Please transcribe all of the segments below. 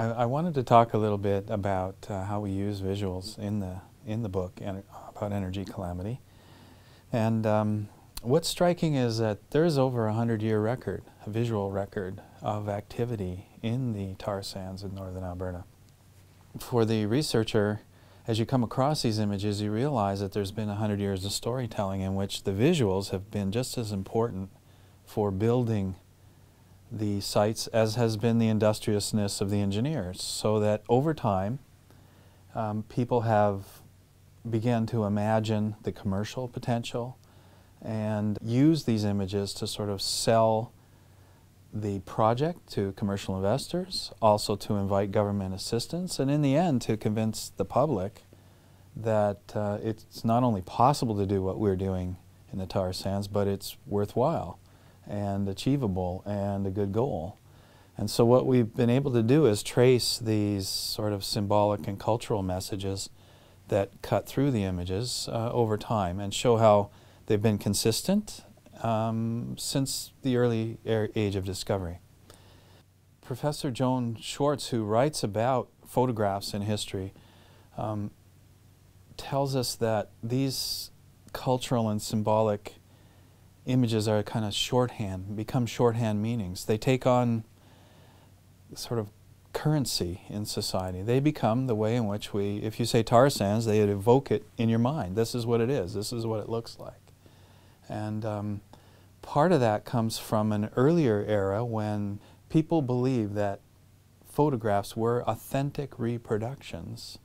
I wanted to talk a little bit about how we use visuals in the book and about energy calamity. And what's striking is that there's over a 100-year record, a visual record of activity in the tar sands in northern Alberta. For the researcher, as you come across these images, you realize that there's been 100 years of storytelling in which the visuals have been just as important for building the sites as has been the industriousness of the engineers, so that over time people have began to imagine the commercial potential and use these images to sort of sell the project to commercial investors, also to invite government assistance, and in the end to convince the public that it's not only possible to do what we're doing in the tar sands, but it's worthwhile and achievable and a good goal. And so what we've been able to do is trace these sort of symbolic and cultural messages that cut through the images over time and show how they've been consistent since the early age of discovery. Professor Joan Schwartz, who writes about photographs in history, tells us that these cultural and symbolic images are kind of shorthand, become shorthand meanings. They take on sort of currency in society. They become the way in which we, if you say tar sands, they evoke it in your mind. This is what it is. This is what it looks like. And part of that comes from an earlier era when people believed that photographs were authentic reproductions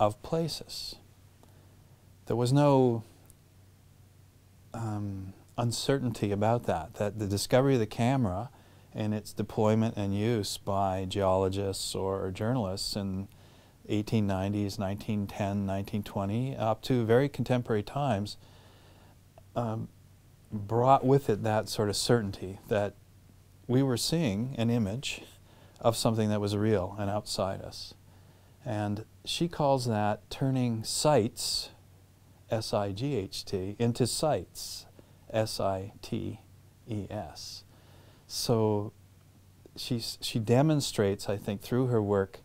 of places. There was no uncertainty about that, that the discovery of the camera and its deployment and use by geologists or journalists in 1890s, 1910, 1920, up to very contemporary times, brought with it that sort of certainty that we were seeing an image of something that was real and outside us. And she calls that turning sights, S-I-G-H-T, into sites, S-I-T-E-S. So she demonstrates, I think, through her work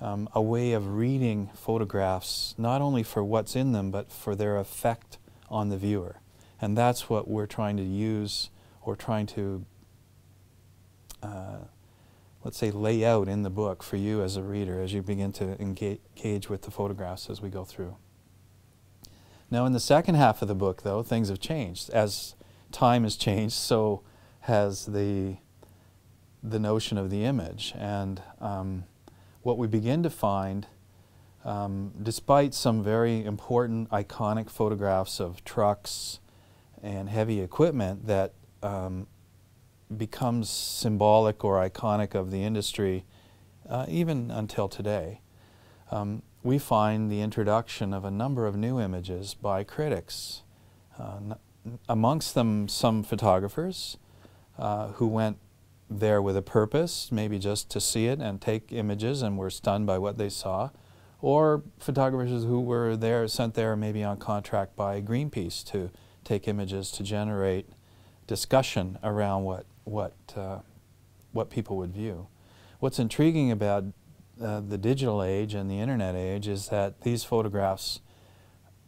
a way of reading photographs, not only for what's in them, but for their effect on the viewer. And that's what we're trying to use, or trying to, let's say, lay out in the book for you as a reader as you begin to engage with the photographs as we go through. Now in the second half of the book, though, things have changed. As time has changed, so has the notion of the image. And what we begin to find, despite some very important, iconic photographs of trucks and heavy equipment that becomes symbolic or iconic of the industry, even until today, we find the introduction of a number of new images by critics, amongst them some photographers who went there with a purpose, maybe just to see it and take images, and were stunned by what they saw, or photographers who were there, sent there maybe on contract by Greenpeace to take images to generate discussion around what people would view. What's intriguing about the digital age and the internet age is that these photographs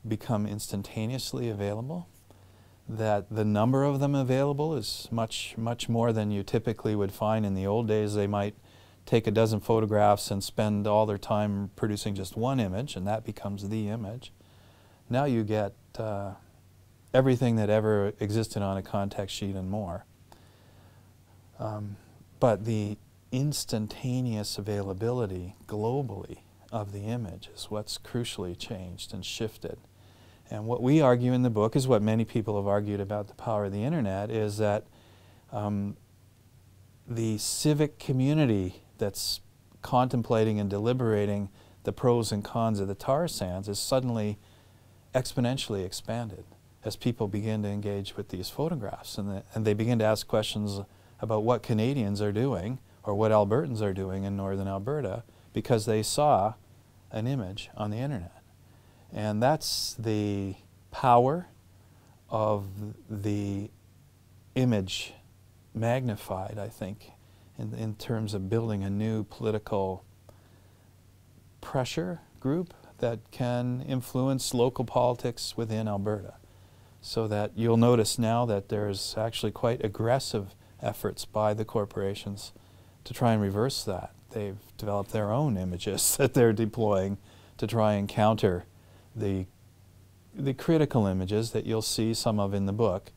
become instantaneously available, that the number of them available is much more than you typically would find. In the old days, they might take a dozen photographs and spend all their time producing just one image, and that becomes the image. Now you get everything that ever existed on a contact sheet and more. But the instantaneous availability globally of the image is what's crucially changed and shifted. And what we argue in the book is what many people have argued about the power of the internet, is that the civic community that's contemplating and deliberating the pros and cons of the tar sands is suddenly exponentially expanded as people begin to engage with these photographs, and they begin to ask questions about what Canadians are doing or what Albertans are doing in northern Alberta because they saw an image on the internet. And that's the power of the image magnified, I think, in terms of building a new political pressure group that can influence local politics within Alberta. So that you'll notice now that there's actually quite aggressive efforts by the corporations to try and reverse that. They've developed their own images that they're deploying to try and counter the critical images that you'll see some of in the book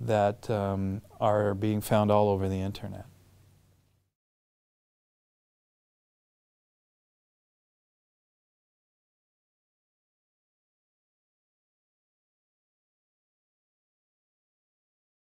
that are being found all over the internet.